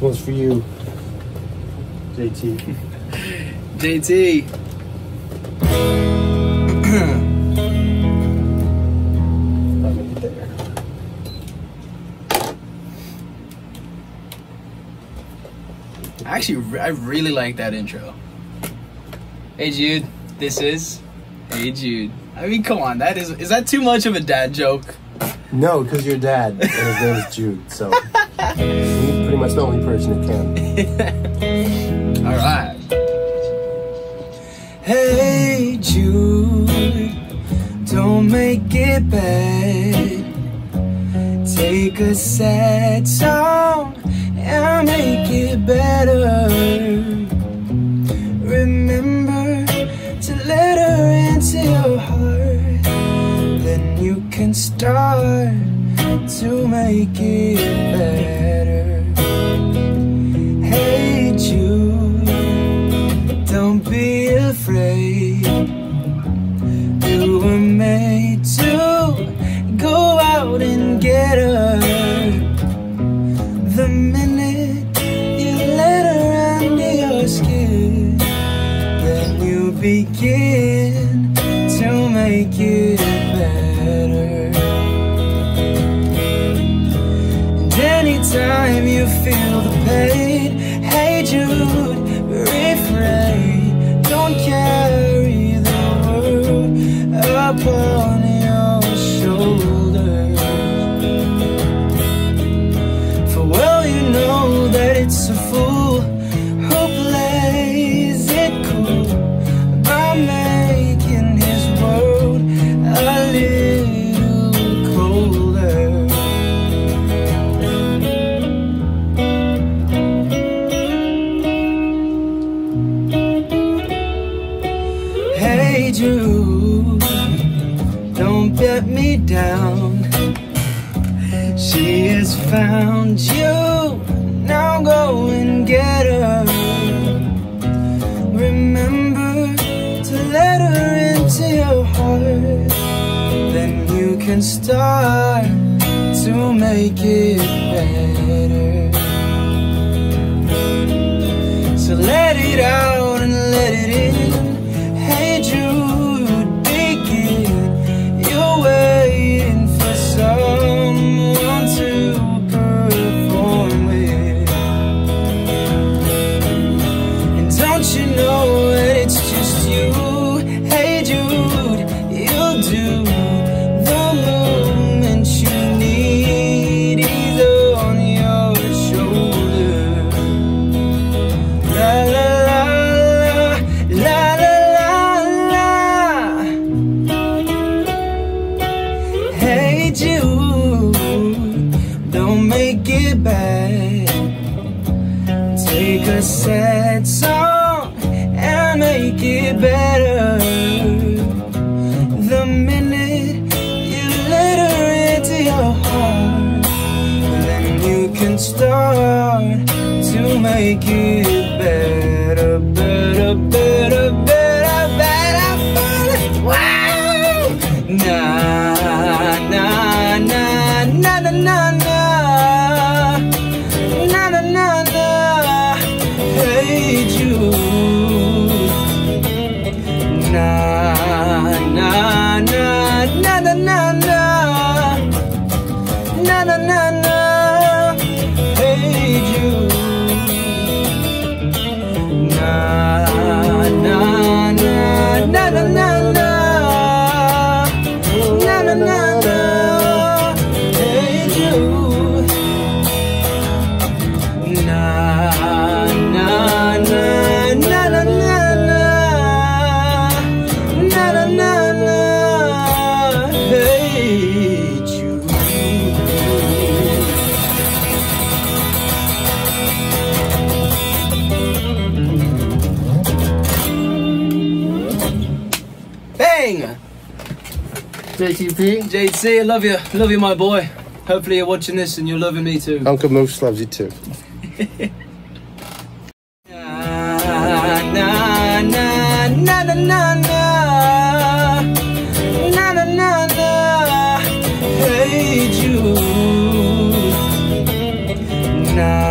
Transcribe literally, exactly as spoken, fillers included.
This one's for you, J T. J T. I'll make it there. Actually, I really like that intro. Hey Jude, this is Hey Jude. I mean, come on, that is is that too much of a dad joke? No, because you're dad, and his name is Jude, so he's pretty much the only person who can. All right. Hey Jude, don't make it bad. Take a sad song and make it better. Remember to let her into your heart, then you can start to make it better. Hey Jude, don't be afraid. You were made to go out and get her. The minute you let her under your skin, then you begin to make it better. And anytime you feel the pain, hey Jude, refrain. Don't carry the world upon your shoulders, for well you know that it's a fool who plays it cool by making his world a little colder. Hey Jude, don't let me down. She has found you, now go and get her. Remember to let her into your heart, then you can start to make it better. So let it out and let it in. Hey Jude, begin. You're waiting for someone to perform with. And don't you know that it's just you? Hey Jude, you'll do the moment you need is on your shoulder. La la bad. Take a sad song and make it better. The minute you let her into your heart, then you can start to make it better, better, better, better, better, better. Wow! Nah, nah, nah, nah, nah, nah, nah. J T P. J T, I love you. Love you, my boy. Hopefully you're watching this and you're loving me too. Uncle Moose loves you too. Na, na, na, na, na, na. Na, na, na, na. Hey Jude. Na.